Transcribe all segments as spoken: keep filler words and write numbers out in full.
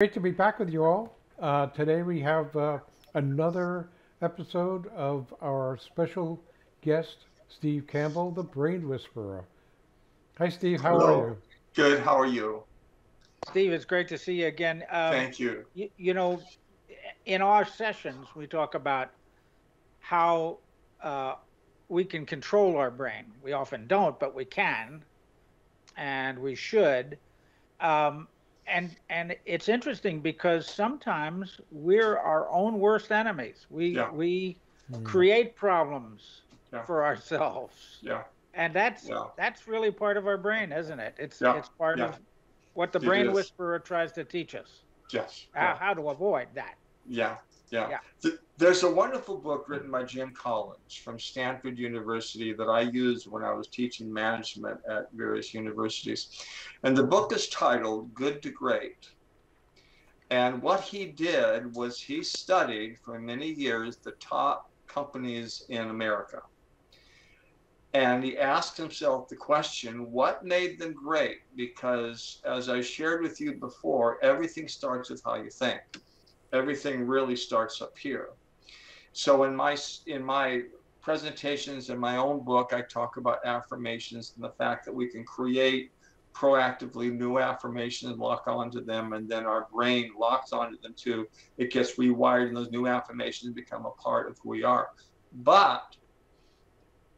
Great to be back with you all. Uh, today we have uh, another episode of our special guest, Steve Campbell, the Brain Whisperer. Hi, Steve. How Hello. are you? Good. How are you? Steve, it's great to see you again. Um, Thank you. you. You know, in our sessions, we talk about how uh, we can control our brain. We often don't, but we can, and we should. Um, And and it's interesting because sometimes we're our own worst enemies. We yeah. we mm. create problems yeah. for ourselves. Yeah. And that's yeah. that's really part of our brain, isn't it? It's yeah. it's part yeah. of what the it brain is. whisperer tries to teach us. Yes. How, yeah. how to avoid that. Yeah. Yeah. yeah. The, there's a wonderful book written by Jim Collins from Stanford University that I used when I was teaching management at various universities. And the book is titled Good to Great. And what he did was he studied for many years the top companies in America. And he asked himself the question, what made them great? Because as I shared with you before, everything starts with how you think. Everything really starts up here. So in my in my presentations, in my own book, I talk about affirmations and the fact that we can create proactively new affirmations, lock onto them, and then our brain locks onto them too. It gets rewired and those new affirmations become a part of who we are. But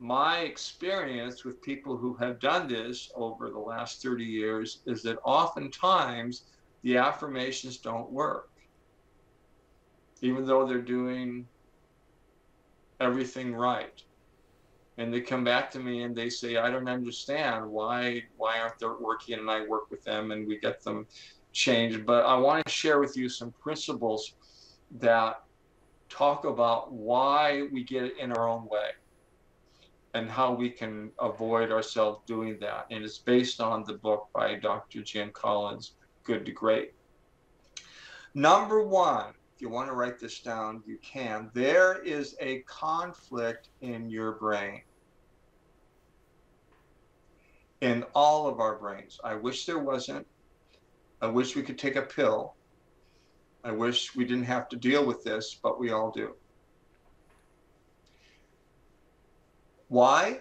my experience with people who have done this over the last thirty years is that oftentimes the affirmations don't work, even though they're doing everything right. And they come back to me and they say, I don't understand why, why aren't they working? And I work with them and we get them changed. But I want to share with you some principles that talk about why we get in our own way and how we can avoid ourselves doing that. And it's based on the book by Doctor Jim Collins, Good to Great. Number one, you want to write this down, you can. There is a conflict in your brain, in all of our brains. I wish there wasn't. I wish we could take a pill. I wish we didn't have to deal with this, but we all do. Why?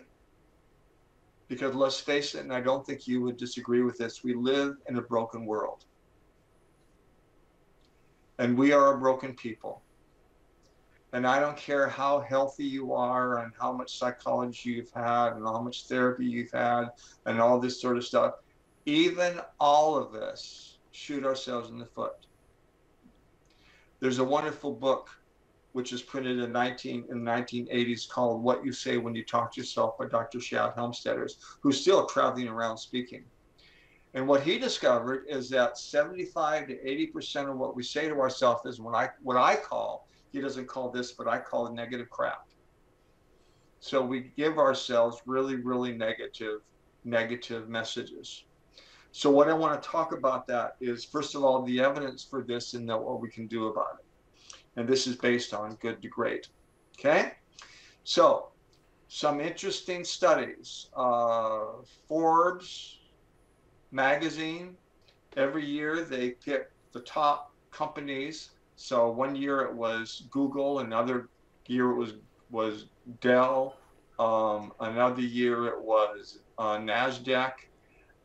Because let's face it, and I don't think you would disagree with this, we live in a broken world. And we are a broken people. And I don't care how healthy you are and how much psychology you've had and how much therapy you've had and all this sort of stuff. Even all of us shoot ourselves in the foot. There's a wonderful book which was printed in nineteen eighties called What You Say When You Talk to Yourself by Doctor Shad Helmstetter, who's still traveling around speaking. And what he discovered is that seventy-five to eighty percent of what we say to ourselves is what I, what I call, he doesn't call this, but I call negative crap. So we give ourselves really, really negative, negative messages. So what I want to talk about that is, first of all, the evidence for this and then what we can do about it. And this is based on Good to Great. Okay? So some interesting studies. Uh, Forbes magazine, every year they pick the top companies. So one year it was Google, another year it was was Dell, um, another year it was uh, NASDAQ.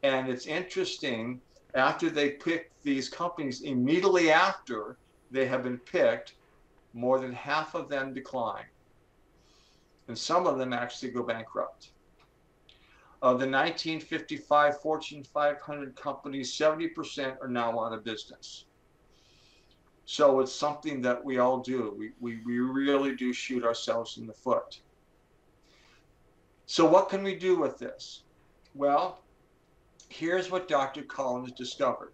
And it's interesting, after they pick these companies, immediately after they have been picked, more than half of them decline. And some of them actually go bankrupt. Of the nineteen fifty-five Fortune five hundred companies, seventy percent are now out of business. So it's something that we all do. We, we, we really do shoot ourselves in the foot. So what can we do with this? Well, here's what Doctor Collins discovered.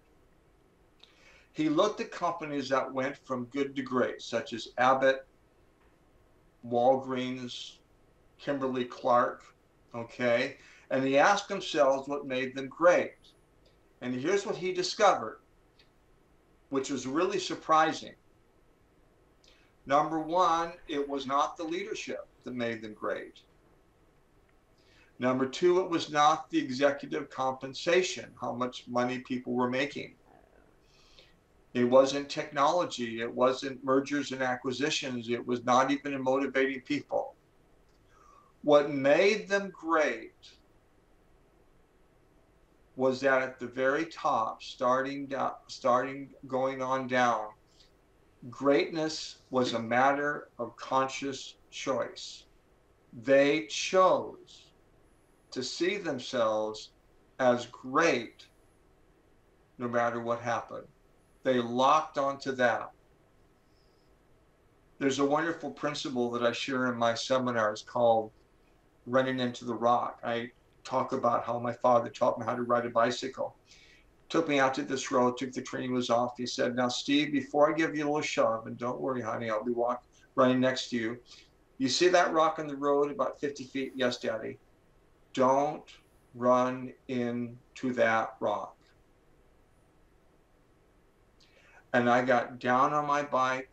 He looked at companies that went from good to great, such as Abbott, Walgreens, Kimberly-Clark, okay? And he asked themselves what made them great. And here's what he discovered, which was really surprising. Number one, it was not the leadership that made them great. Number two, it was not the executive compensation, how much money people were making. It wasn't technology. It wasn't mergers and acquisitions. It was not even in motivating people. What made them great was that at the very top, starting down, starting going on down, greatness was a matter of conscious choice. They chose to see themselves as great no matter what happened. They locked onto that. There's a wonderful principle that I share in my seminars called running into the rock. I talk about how my father taught me how to ride a bicycle. Took me out to this road, took the training wheels off. He said, now, Steve, before I give you a little shove, and don't worry, honey, I'll be walking, running next to you. You see that rock in the road about fifty feet? Yes, Daddy. Don't run into that rock. And I got down on my bike,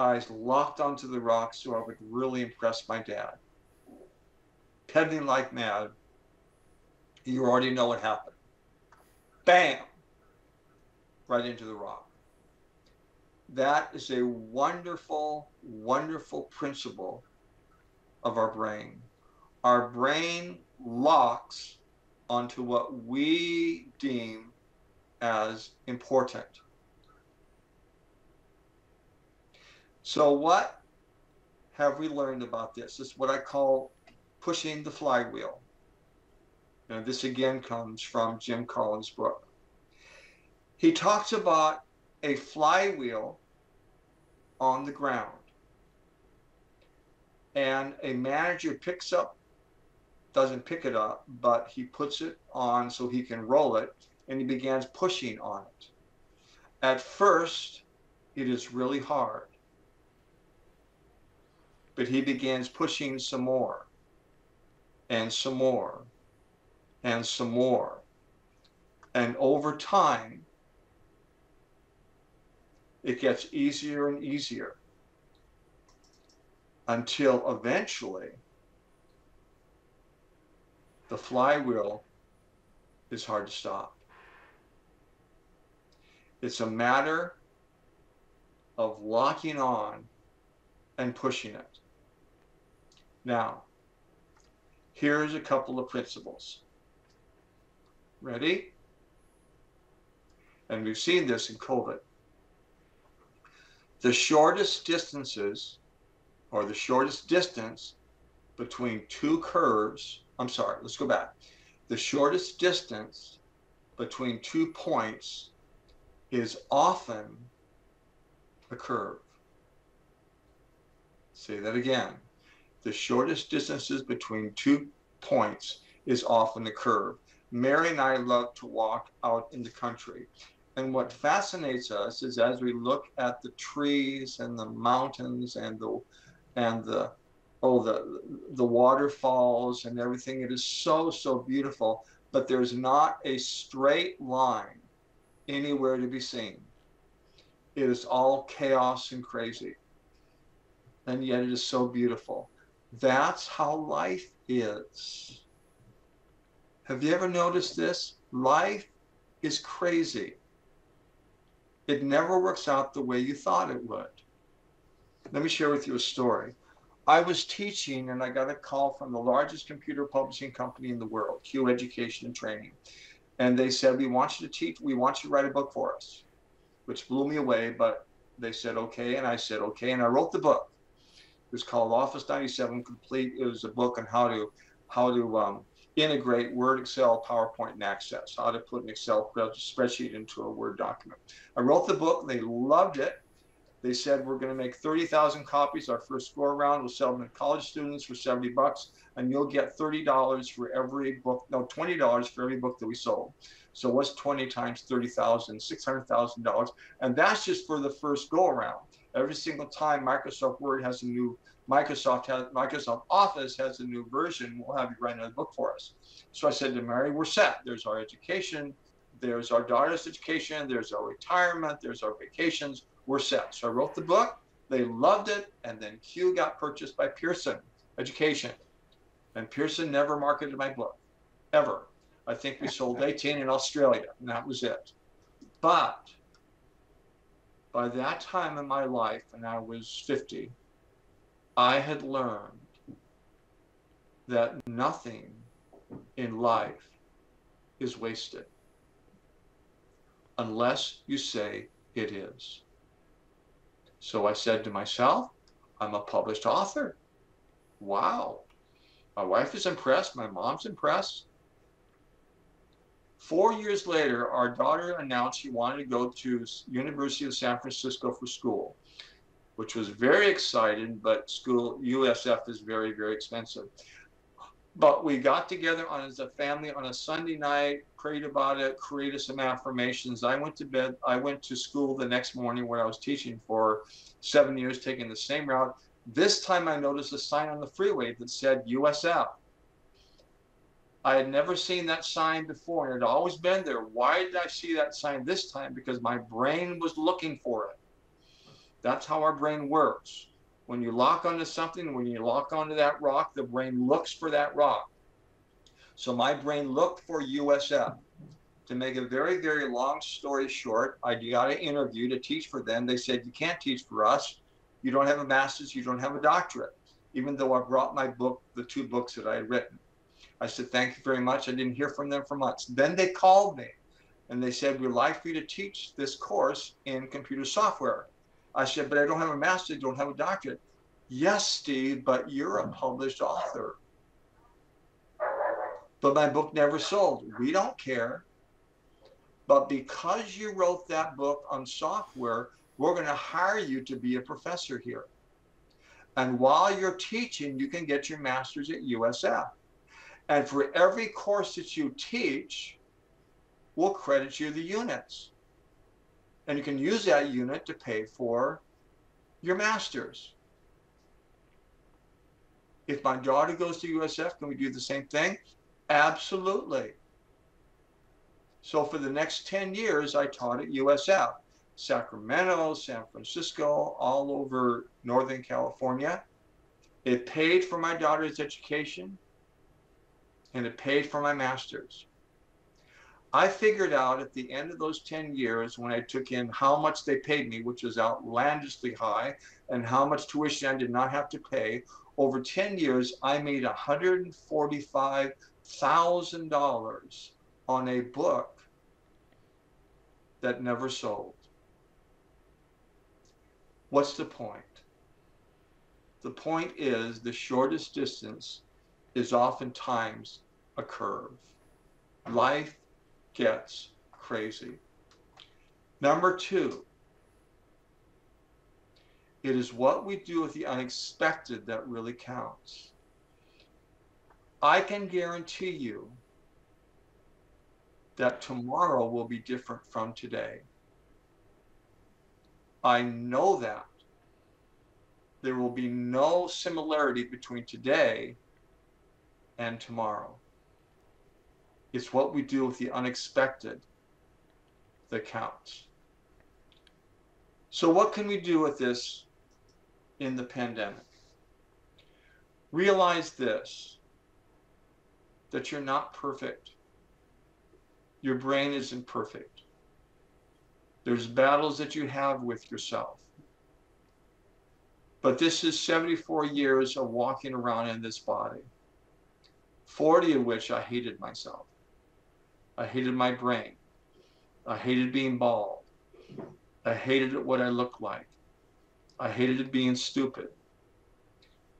eyes locked onto the rock so I would really impress my dad. Pedaling like mad, you already know what happened. Bam! Right into the rock. That is a wonderful, wonderful principle of our brain. Our brain locks onto what we deem as important. So what have we learned about this? It's what I call pushing the flywheel. Now, this again comes from Jim Collins' book. He talks about a flywheel on the ground. And a manager picks up, doesn't pick it up, but he puts it on so he can roll it, and he begins pushing on it. At first, it is really hard. But he begins pushing some more, and some more, and some more. And over time, it gets easier and easier until eventually the flywheel is hard to stop. It's a matter of locking on and pushing it. Now, here's a couple of principles. Ready? And we've seen this in COVID. The shortest distances, or the shortest distance between two curves, I'm sorry, let's go back. The shortest distance between two points is often a curve. Say that again. The shortest distances between two points is often a curve. Mary and I love to walk out in the country. And what fascinates us is as we look at the trees and the mountains and the and the oh the the waterfalls and everything, it is so so beautiful, but there's not a straight line anywhere to be seen. It is all chaos and crazy. And yet it is so beautiful. That's how life is. Have you ever noticed this? Life is crazy. It never works out the way you thought it would. Let me share with you a story. I was teaching and I got a call from the largest computer publishing company in the world, Q Education and Training. And they said, we want you to teach, we want you to write a book for us, which blew me away, but they said, okay. And I said, okay. And I wrote the book. It was called Office ninety-seven Complete. It was a book on how to, how to um, integrate Word, Excel, PowerPoint, and Access, how to put an Excel spreadsheet into a Word document. I wrote the book. They loved it. They said, we're going to make thirty thousand copies. Our first go around, we'll sell them to college students for seventy bucks, and you'll get thirty dollars for every book, no, twenty dollars for every book that we sold. So what's twenty times thirty thousand? six hundred thousand dollars. And that's just for the first go around. Every single time Microsoft Word has a new, Microsoft has, Microsoft Office has a new version, we'll have you write another book for us. So I said to Mary, we're set. There's our education, there's our daughter's education, there's our retirement, there's our vacations, we're set. So I wrote the book, they loved it, and then Q got purchased by Pearson Education. And Pearson never marketed my book, ever. I think we sold eighteen in Australia, and that was it. But by that time in my life, and I was fifty, I had learned that nothing in life is wasted unless you say it is. So I said to myself, I'm a published author. Wow. My wife is impressed. My mom's impressed. Four years later, our daughter announced she wanted to go to University of San Francisco for school, which was very exciting, but school, U S F is very, very expensive. But we got together on, as a family on a Sunday night, prayed about it, created some affirmations. I went to bed. I went to school the next morning where I was teaching for seven years, taking the same route. This time I noticed a sign on the freeway that said U S F. I had never seen that sign before, and it had always been there. Why did I see that sign this time? Because my brain was looking for it. That's how our brain works. When you lock onto something, when you lock onto that rock, the brain looks for that rock. So my brain looked for U S F. To make a very, very long story short, I got an interview to teach for them. They said, you can't teach for us. You don't have a master's, you don't have a doctorate. Even though I brought my book, the two books that I had written. I said, thank you very much. I didn't hear from them for months. Then they called me and they said, we'd like for you to teach this course in computer software. I said, but I don't have a master's, don't have a doctorate. Yes, Steve, but you're a published author. But my book never sold. We don't care. But because you wrote that book on software, we're going to hire you to be a professor here. And while you're teaching, you can get your master's at U S F. And for every course that you teach, we'll credit you the units. And you can use that unit to pay for your master's. If my daughter goes to U S F, can we do the same thing? Absolutely. So for the next ten years, I taught at U S F. Sacramento, San Francisco, all over Northern California. It paid for my daughter's education, and it paid for my master's. I figured out at the end of those ten years when I took in how much they paid me, which was outlandishly high, and how much tuition I did not have to pay. Over ten years, I made one hundred forty-five thousand dollars on a book that never sold. What's the point? The point is the shortest distance is oftentimes a curve. Life gets crazy. Number two, it is what we do with the unexpected that really counts. I can guarantee you that tomorrow will be different from today. I know that. There will be no similarity between today and tomorrow. It's what we do with the unexpected that counts. So what can we do with this in the pandemic? Realize this, that you're not perfect. Your brain isn't perfect. There's battles that you have with yourself. But this is seventy-four years of walking around in this body, forty of which I hated myself. I hated my brain. I hated being bald. I hated what I looked like. I hated being stupid.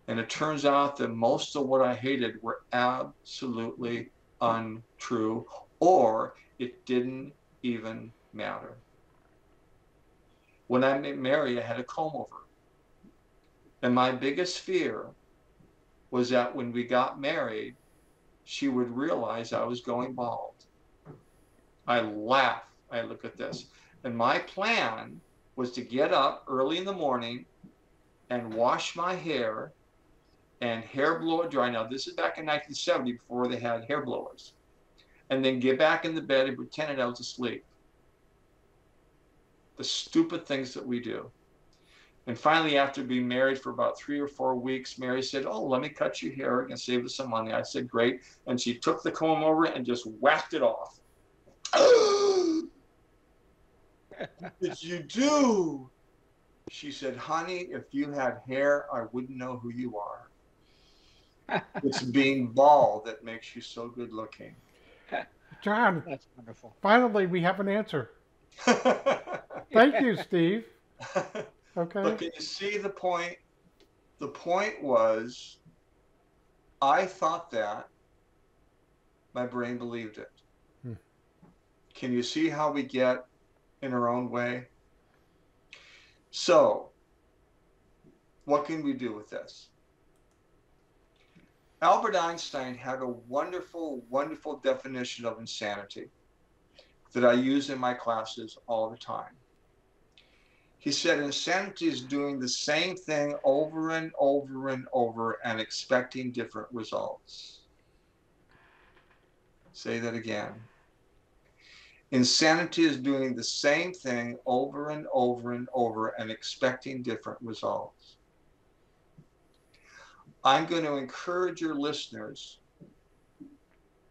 And it turns out that most of what I hated were absolutely untrue, or it didn't even matter. When I met Mary, I had a comb over. And my biggest fear was that when we got married, she would realize I was going bald. I laugh, I look at this. And my plan was to get up early in the morning and wash my hair and hair blow it dry. Now this is back in nineteen seventy before they had hair blowers. And then get back in the bed and pretend I was asleep. The stupid things that we do. And finally, after being married for about three or four weeks, Mary said, oh, let me cut your hair and save us some money. I said, great. And she took the comb over and just whacked it off. did you do? She said, honey, if you had hair, I wouldn't know who you are. It's being bald that makes you so good looking. John, that's wonderful. Finally, we have an answer. Thank you, Steve. Okay. But can you see the point? The point was, I thought that. My brain believed it. Hmm. Can you see how we get in our own way? So, what can we do with this? Albert Einstein had a wonderful, wonderful definition of insanity that I use in my classes all the time. He said, insanity is doing the same thing over and over and over and expecting different results. Say that again. Insanity is doing the same thing over and over and over and expecting different results. I'm going to encourage your listeners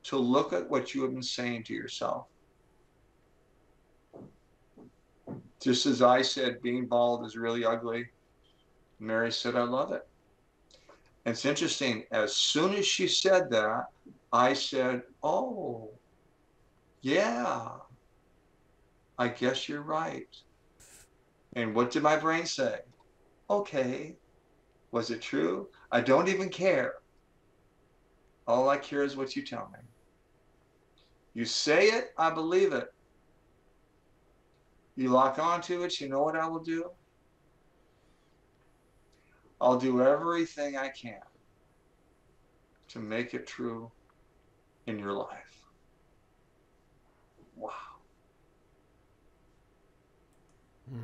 to look at what you have been saying to yourself. Just as I said, being bald is really ugly. Mary said, I love it. And it's interesting. As soon as she said that, I said, oh, yeah, I guess you're right. And what did my brain say? Okay, was it true? I don't even care. All I care is what you tell me. You say it, I believe it. You lock onto it, you know what I will do? I'll do everything I can to make it true in your life. Wow. Hmm.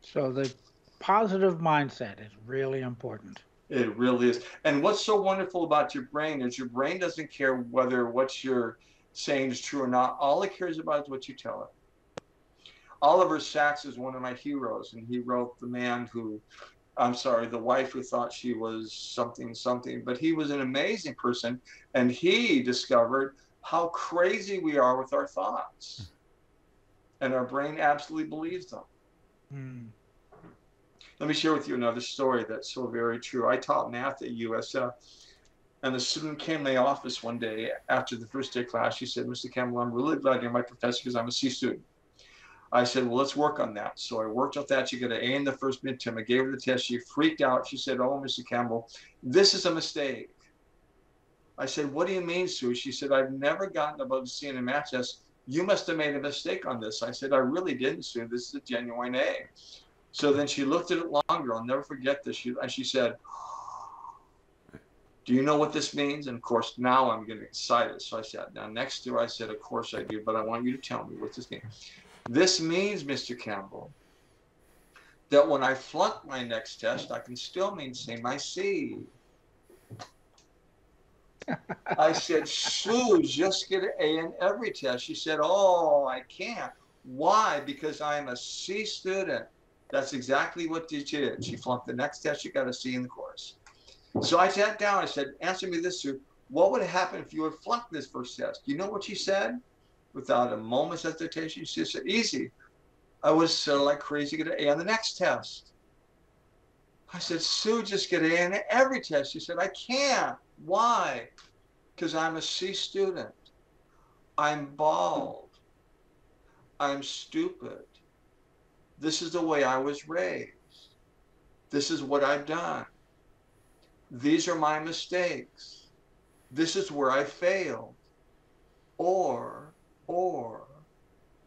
So the positive mindset is really important. It really is. And what's so wonderful about your brain is your brain doesn't care whether what you're saying is true or not. All it cares about is what you tell it. Oliver Sacks is one of my heroes, and he wrote The Man Who, I'm sorry, The Wife Who Thought She Was Something, Something. But he was an amazing person, and he discovered how crazy we are with our thoughts. And our brain absolutely believes them. Mm. Let me share with you another story that's so very true. I taught math at U S F, and the student came to my office one day after the first day of class. She said, Mister Campbell, I'm really glad you're my professor because I'm a C student. I said, well, let's work on that. So I worked on that. She got an A in the first midterm. I gave her the test. She freaked out. She said, oh, Mister Campbell, this is a mistake. I said, what do you mean, Sue? She said, I've never gotten above C in a math test. You must have made a mistake on this. I said, I really didn't, Sue. This is a genuine A. So then she looked at it longer. I'll never forget this. She, and she said, do you know what this means? And, of course, now I'm getting excited. So I sat down next to her. I said, of course I do, but I want you to tell me what this means. This means, Mister Campbell, that when I flunk my next test, I can still maintain my C. I said, Sue, just get an A in every test. She said, oh, I can't. Why? Because I'm a C student. That's exactly what she did. She flunked the next test. She got a C in the course. So I sat down. I said, answer me this, Sue. What would happen if you had flunked this first test? You know what she said? Without a moment's hesitation, she said, easy. I would settle like crazy, get an A on the next test. I said, Sue, just get an A on every test. She said, I can't. Why? Because I'm a C student. I'm bald. I'm stupid. This is the way I was raised. This is what I've done. These are my mistakes. This is where I failed. Or, or,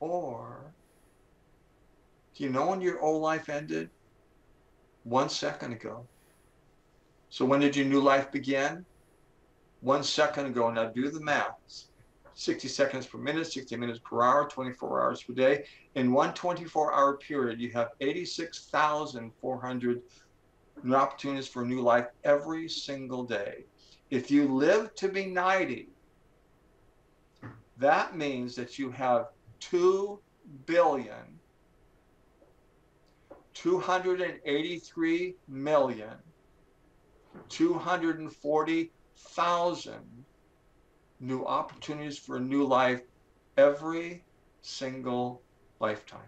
or, do you know when your old life ended? One second ago. So when did your new life begin? One second ago. Now do the math. sixty seconds per minute, sixty minutes per hour, twenty-four hours per day. In one twenty-four hour period, you have eighty-six thousand four hundred opportunities for a new life every single day. If you live to be ninety, that means that you have two billion two hundred eighty-three million two hundred forty thousand new opportunities for a new life every single lifetime.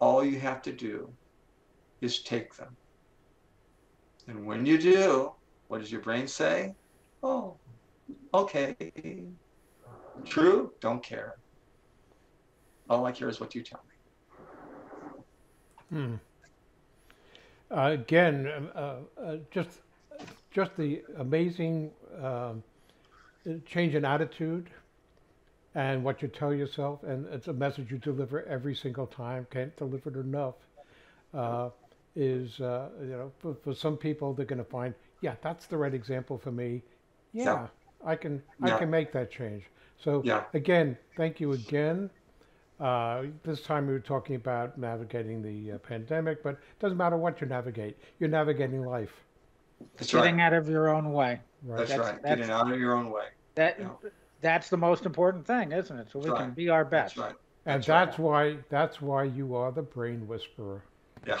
All you have to do is take them. And when you do, what does your brain say? Oh, okay. True, don't care. All I care is what you tell me. Hmm. Uh, again, uh, uh, just just the amazing uh, change in attitude and what you tell yourself, and it's a message you deliver every single time. Can't deliver it enough. Uh, is uh, you know, for, for some people they're going to find, yeah, that's the right example for me. Yeah, yeah. I can yeah. I can make that change. So yeah. again, thank you again. Uh, this time we were talking about navigating the uh, pandemic, but it doesn't matter what you navigate. You're navigating life. That's Getting right. out of your own way. Right. That's, that's right. That's, Getting out of your own way. That yeah. That's the most important thing, isn't it? So we that's can right. be our best. That's right. That's and that's right. why that's why you are the Brain Whisperer. Yeah.